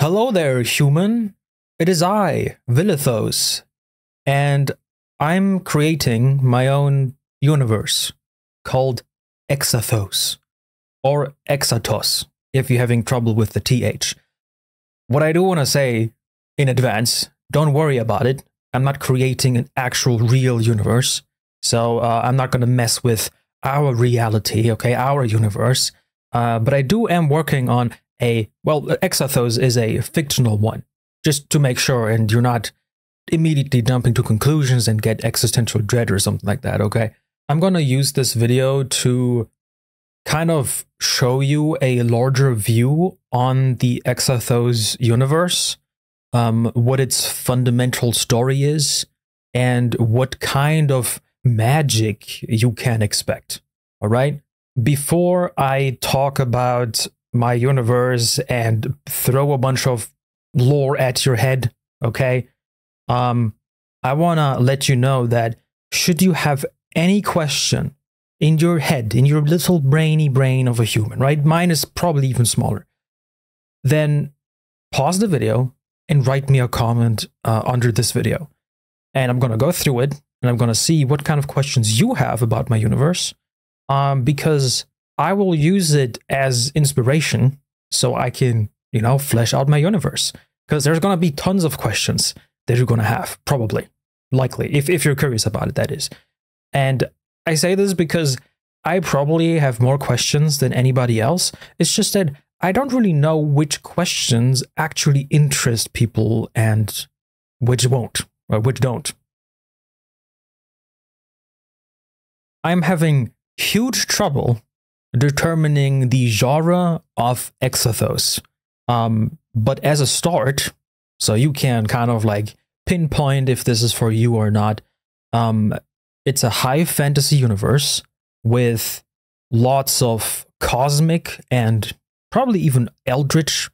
Hello there, human. It is I, Vilithos, and I'm creating my own universe called Exathos, or Exathos, if you're having trouble with the TH. What I do want to say in advance, don't worry about it. I'm not creating an actual real universe, so I'm not going to mess with our reality, okay, our universe. But I do am working on a, well, Exathos is a fictional one, just to make sure, and you're not immediately jumping to conclusions and get existential dread or something like that, okay? I'm going to use this video to kind of show you a larger view on the Exathos universe, what its fundamental story is, and what kind of magic you can expect, all right? Before I talk about my universe and throw a bunch of lore at your head, okay, I want to let you know that should you have any question in your head, in your little brainy brain of a human, right? Mine is probably even smaller. Then pause the video and write me a comment under this video. And I'm going to go through it and I'm going to see what kind of questions you have about my universe, because I will use it as inspiration so I can, you know, flesh out my universe. Because there's going to be tons of questions that you're going to have, probably, likely, if you're curious about it, that is. And I say this because I probably have more questions than anybody else. It's just that I don't really know which questions actually interest people and which won't, or which don't. I'm having huge trouble determining the genre of Exathos. But as a start, so you can kind of like pinpoint if this is for you or not, it's a high fantasy universe with lots of cosmic and probably even eldritch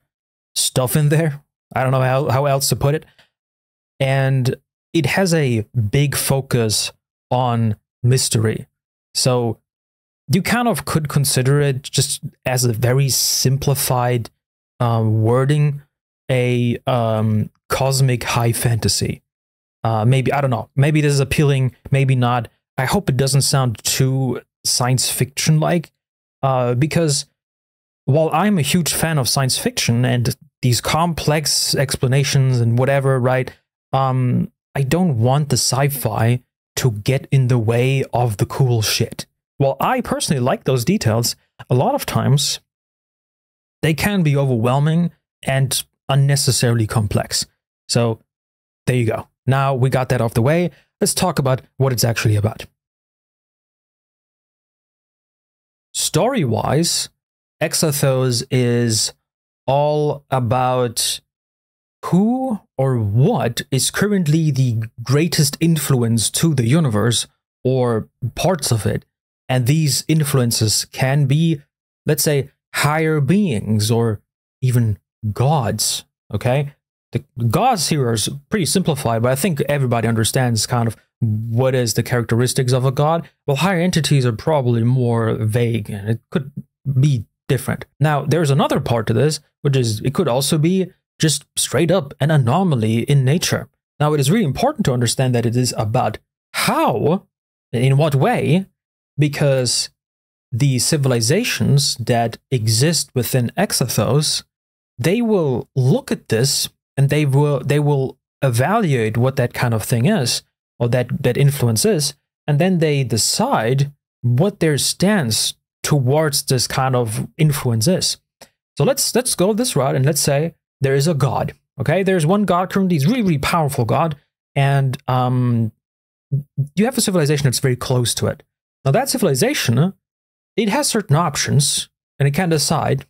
stuff in there. I don't know how else to put it. And it has a big focus on mystery. So you kind of could consider it, just as a very simplified wording, a cosmic high fantasy. Maybe, I don't know, maybe this is appealing, maybe not. I hope it doesn't sound too science fiction-like, because while I'm a huge fan of science fiction and these complex explanations and whatever, right, I don't want the sci-fi to get in the way of the cool shit. While I personally like those details, a lot of times they can be overwhelming and unnecessarily complex. So there you go. Now we got that off the way. Let's talk about what it's actually about. Story-wise, Exathos is all about who or what is currently the greatest influence to the universe or parts of it. And these influences can be, let's say, higher beings or even gods, okay? The gods here are pretty simplified, but I think everybody understands kind of what is the characteristics of a god. Well, higher entities are probably more vague, and it could be different. Now, there's another part to this, which is it could also be just straight up an anomaly in nature. Now, it is really important to understand that it is about how, in what way, because the civilizations that exist within Exathos, they will look at this and they will evaluate what that kind of thing is, or that influence is, and then they decide what their stance towards this kind of influence is. So let's go this route, and let's say there is a god. Okay, there's one god currently, he's really, really powerful god, and you have a civilization that's very close to it. Now, that civilization, it has certain options, and it can decide,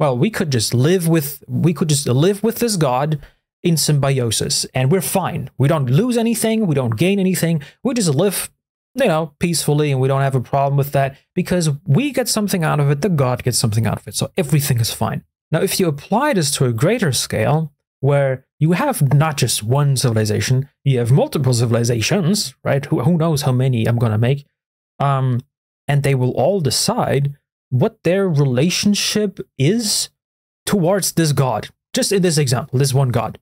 well, we could just live with this god in symbiosis, and we're fine. We don't lose anything, we don't gain anything, we just live, you know, peacefully, and we don't have a problem with that, because we get something out of it, the god gets something out of it, so everything is fine. Now, if you apply this to a greater scale, where you have not just one civilization, you have multiple civilizations, right? Who knows how many I'm gonna make? And they will all decide what their relationship is towards this god, just in this example, this one god.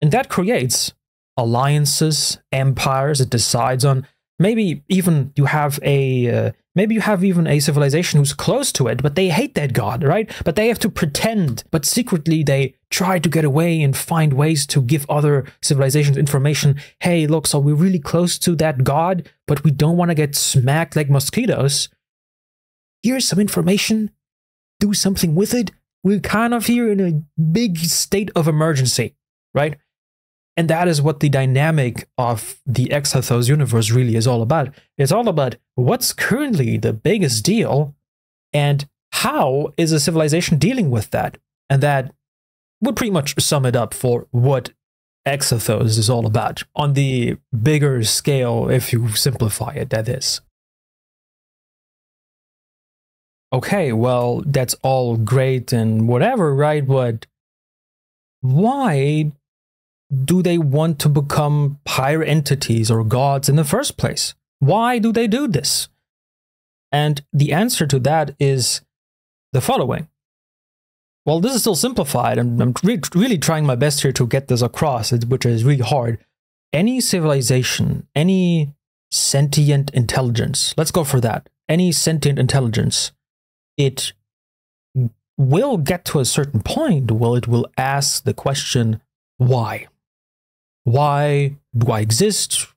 And that creates alliances, empires, it decides on. Maybe even you have a civilization who's close to it, but they hate that god, right? But they have to pretend, but secretly they try to get away and find ways to give other civilizations information. Hey, look, so we're really close to that god, but we don't want to get smacked like mosquitoes. Here's some information. Do something with it. We're kind of here in a big state of emergency, right? And that is what the dynamic of the Exathos universe really is all about. It's all about what's currently the biggest deal and how is a civilization dealing with that. And that would pretty much sum it up for what Exathos is all about on the bigger scale, if you simplify it, that is. Okay, well, that's all great and whatever, right? But why do they want to become higher entities or gods in the first place? Why do they do this? And the answer to that is the following. Well, this is still simplified, and I'm really trying my best here to get this across, which is really hard. Any civilization, any sentient intelligence, let's go for that. Any sentient intelligence, it will get to a certain point where it will ask the question, why? Why do I exist?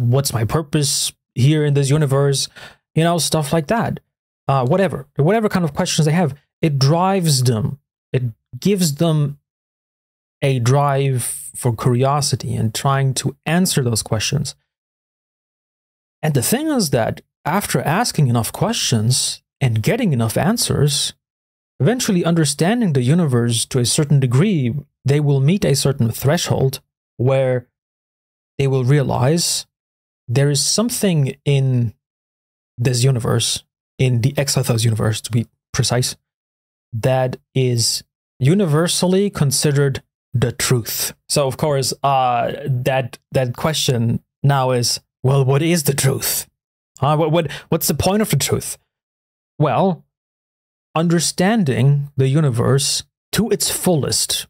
What's my purpose here in this universe? You know, stuff like that. Whatever kind of questions they have, it drives them. It gives them a drive for curiosity and trying to answer those questions. And the thing is that after asking enough questions and getting enough answers, eventually understanding the universe to a certain degree, they will meet a certain threshold where they will realize there is something in this universe, in the Exathos universe to be precise, that is universally considered the truth. So of course, that question now is, well, what is the truth? What's the point of the truth? Well, understanding the universe to its fullest.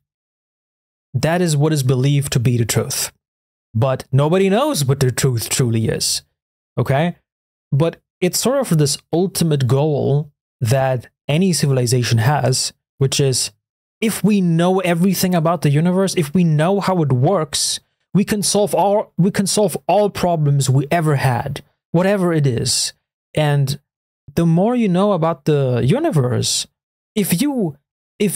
That is what is believed to be the truth. But nobody knows what the truth truly is. Okay? But it's sort of this ultimate goal that any civilization has, which is, if we know everything about the universe, if we know how it works, we can solve all problems we ever had, whatever it is. And the more you know about the universe, if you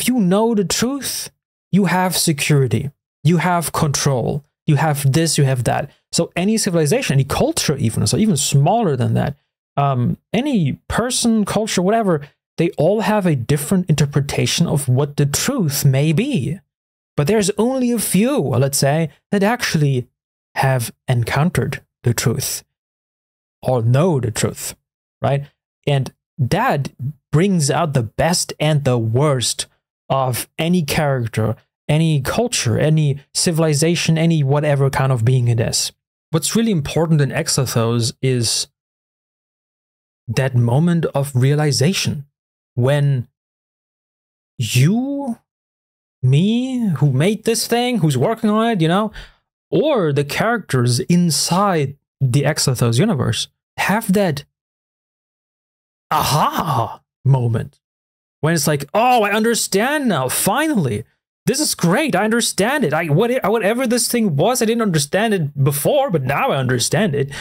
know the truth, you have security, you have control, you have this, you have that. So any civilization, any culture even, so even smaller than that, any person, culture, whatever, they all have a different interpretation of what the truth may be. But there's only a few, let's say, that actually have encountered the truth or know the truth, right? And that brings out the best and the worst of any character, any culture, any civilization, any whatever kind of being it is. What's really important in Exathos is that moment of realization when you, me, who made this thing, who's working on it, you know, or the characters inside the Exathos universe have that aha moment. When it's like, oh, I understand now, finally. This is great, I understand it. Whatever this thing was, I didn't understand it before, but now I understand it.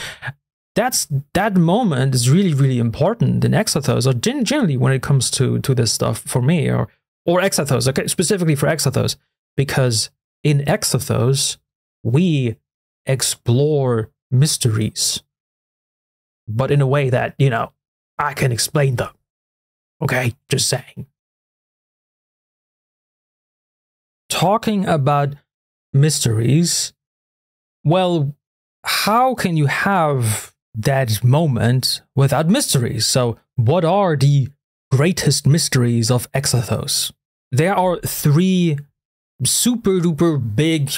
That moment is really, really important in Exathos, or generally when it comes to this stuff for me, or Exathos, okay, specifically for Exathos. Because in Exathos, we explore mysteries, but in a way that, you know, I can explain them. Okay, just saying. Talking about mysteries, well, how can you have that moment without mysteries? So, what are the greatest mysteries of Exathos? There are three super-duper big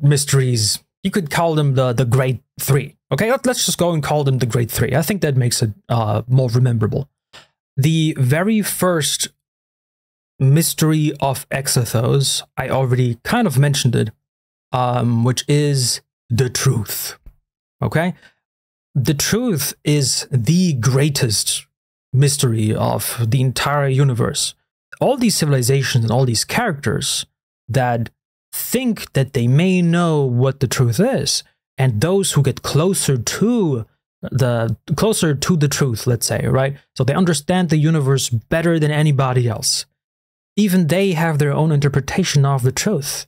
mysteries. You could call them the Great Three. Okay, let's just go and call them the Great Three. I think that makes it more rememberable. The very first Mystery of Exathos. I already kind of mentioned it, which is the truth. Okay? The truth is the greatest mystery of the entire universe. All these civilizations and all these characters that think that they may know what the truth is, and those who get closer to the truth, let's say, right? So they understand the universe better than anybody else. Even they have their own interpretation of the truth.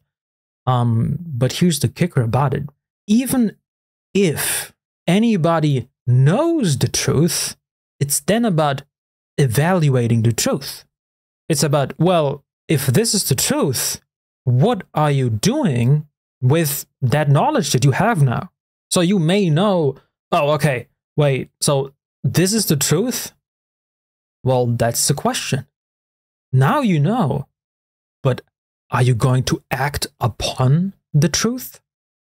But here's the kicker about it. Even if anybody knows the truth, it's then about evaluating the truth. It's about, well, if this is the truth, what are you doing with that knowledge that you have now? So you may know, oh, okay, wait, so this is the truth? Well, that's the question. Now you know, but are you going to act upon the truth?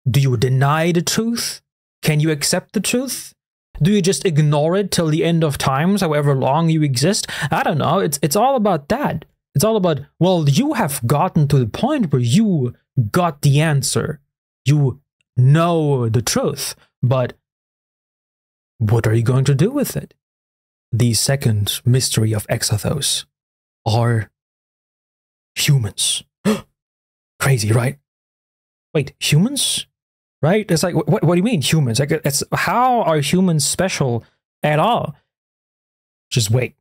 Do you deny the truth? Can you accept the truth? Do you just ignore it till the end of times, however long you exist? I don't know. It's all about that. It's all about, well, you have gotten to the point where you got the answer. You know the truth, but what are you going to do with it? The second mystery of Exathos are humans. Crazy, right? Wait, humans? Right? It's like, what do you mean, humans? Like, it's, how are humans special at all? Just wait.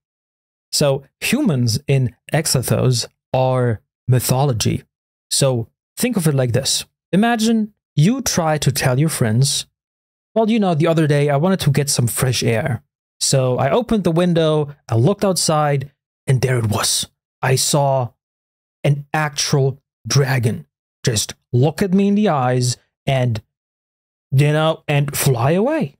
So, humans in Exathos are mythology. So, think of it like this. Imagine you try to tell your friends, well, you know, the other day I wanted to get some fresh air. So, I opened the window, I looked outside, and there it was. I saw an actual dragon just look at me in the eyes and, you know, and fly away.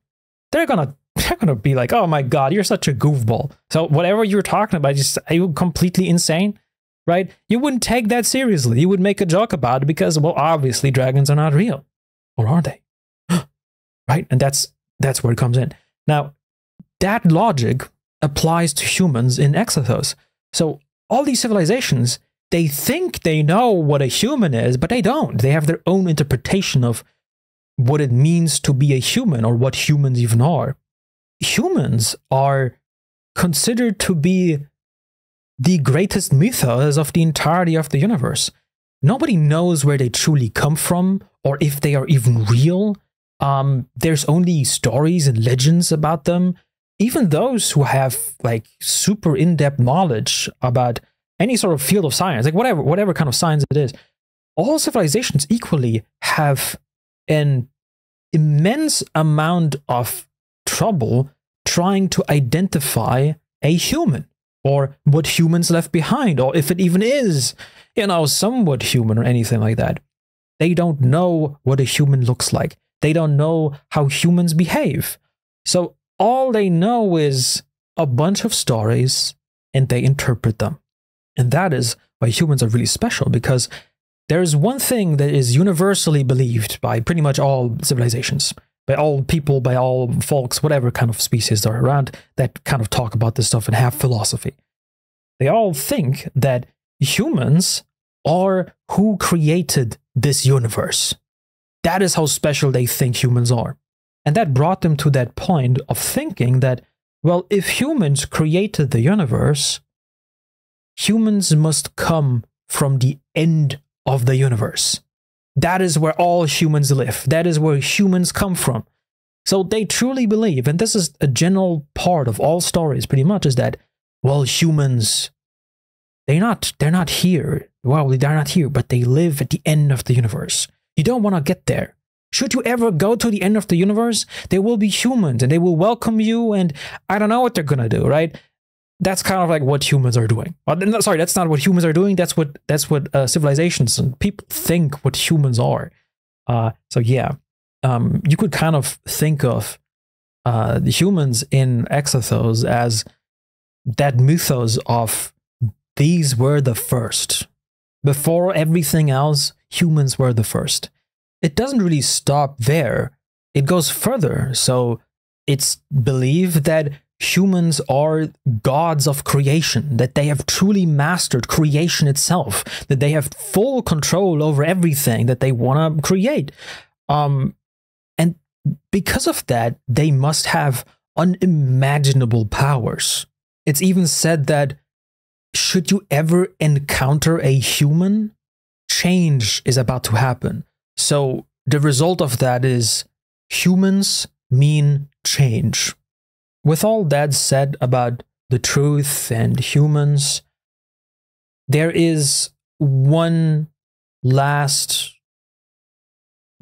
They're gonna be like, oh my god, you're such a goofball. So whatever you're talking about, just, are you completely insane? Right? You wouldn't take that seriously. You would make a joke about it because, well, obviously dragons are not real. Or are they? Right? And that's where it comes in. Now, that logic applies to humans in Exathos. So all these civilizations, they think they know what a human is, but they don't. They have their own interpretation of what it means to be a human or what humans even are. Humans are considered to be the greatest mythos of the entirety of the universe. Nobody knows where they truly come from or if they are even real. There's only stories and legends about them. Even those who have like super in-depth knowledge about any sort of field of science, like whatever kind of science it is, all civilizations equally have an immense amount of trouble trying to identify a human or what humans left behind, or if it even is, you know, somewhat human or anything like that. They don't know what a human looks like. They don't know how humans behave. So all they know is a bunch of stories and they interpret them. And that is why humans are really special, because there is one thing that is universally believed by pretty much all civilizations, by all people, by all folks, whatever kind of species are around that kind of talk about this stuff and have philosophy. They all think that humans are who created this universe. That is how special they think humans are. And that brought them to that point of thinking that, well, if humans created the universe, humans must come from the end of the universe. That is where all humans live. That is where humans come from. So they truly believe, and this is a general part of all stories pretty much, is that, well, humans, they're not here. Well, they're not here, but they live at the end of the universe. You don't want to get there. Should you ever go to the end of the universe, there will be humans, and they will welcome you, and I don't know what they're going to do, right? That's kind of like what humans are doing. Sorry, that's not what humans are doing. That's what civilizations and people think what humans are. So yeah, you could kind of think of the humans in Exathos as that mythos of these were the first. Before everything else, humans were the first. It doesn't really stop there. It goes further. So it's believed that humans are gods of creation, that they have truly mastered creation itself, that they have full control over everything that they want to create. And because of that, they must have unimaginable powers. It's even said that should you ever encounter a human, change is about to happen. So the result of that is humans mean change. With all that said about the truth and humans, there is one last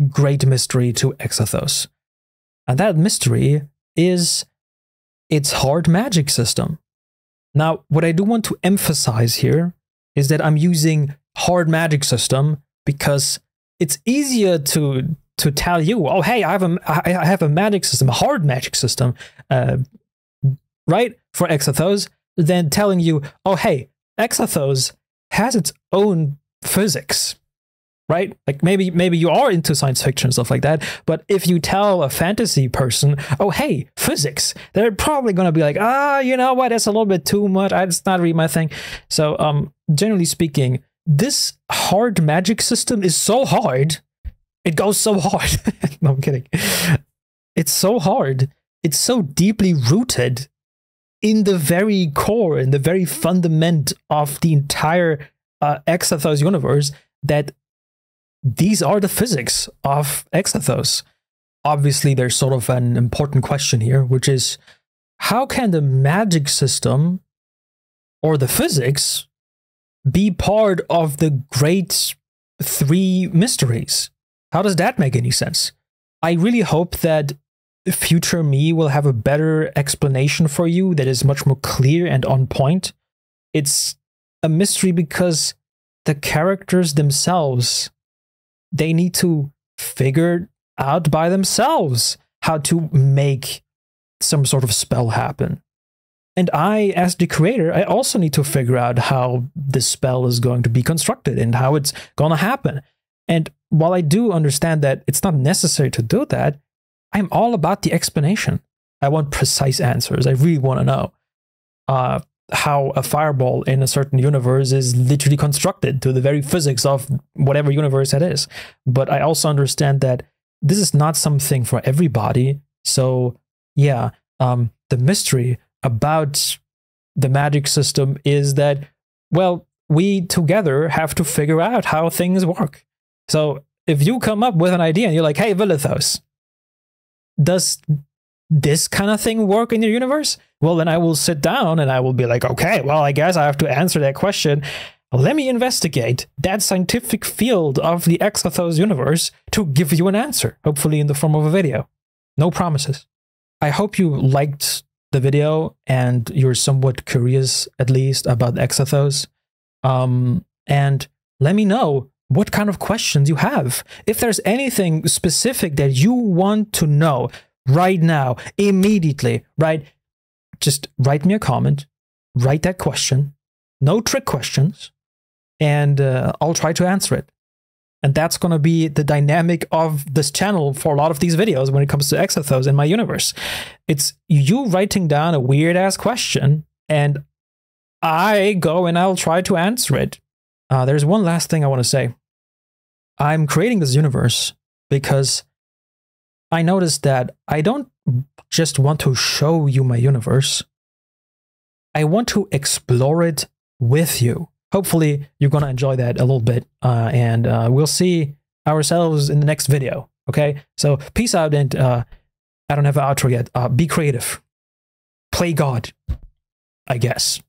great mystery to Exathos. And that mystery is its hard magic system. Now, what I do want to emphasize here is that I'm using hard magic system because it's easier to tell you, oh, hey, I have a magic system, a hard magic system, right, for Exathos, than telling you, oh, hey, Exathos has its own physics, right? Like maybe you are into science fiction and stuff like that, but if you tell a fantasy person, oh, hey, physics, they're probably going to be like, ah, you know what, that's a little bit too much, it's not really my thing. So generally speaking, this hard magic system is so hard. It goes so hard. No, I'm kidding. It's so hard. It's so deeply rooted in the very core, in the very fundament of the entire Exathos universe, that these are the physics of Exathos. Obviously, there's sort of an important question here, which is, how can the magic system or the physics be part of the great three mysteries? How does that make any sense? I really hope that future me will have a better explanation for you that is much more clear and on point. It's a mystery because the characters themselves, they need to figure out by themselves how to make some sort of spell happen. And I, as the creator, I also need to figure out how this spell is going to be constructed and how it's going to happen. And while I do understand that it's not necessary to do that, I'm all about the explanation. I want precise answers. I really want to know how a fireball in a certain universe is literally constructed to the very physics of whatever universe that is. But I also understand that this is not something for everybody. So yeah, the mystery about the magic system is that, well, we together have to figure out how things work. So if you come up with an idea and you're like, hey, Vilithos, does this kind of thing work in your universe? Well, then I will sit down and I will be like, okay, well, I guess I have to answer that question. Let me investigate that scientific field of the Exathos universe to give you an answer, hopefully in the form of a video. No promises. I hope you liked the video and you're somewhat curious, at least, about Exathos. And let me know what kind of questions you have. If there's anything specific that you want to know right now, immediately, right? Just write me a comment, write that question, no trick questions, and I'll try to answer it. And that's going to be the dynamic of this channel for a lot of these videos when it comes to Exathos and my universe. It's you writing down a weird-ass question, and I go and I'll try to answer it. There's one last thing I want to say. I'm creating this universe because I noticed that I don't just want to show you my universe. I want to explore it with you. Hopefully, you're going to enjoy that a little bit. And we'll see ourselves in the next video. Okay? So, peace out, and I don't have an outro yet. Be creative. Play God, I guess.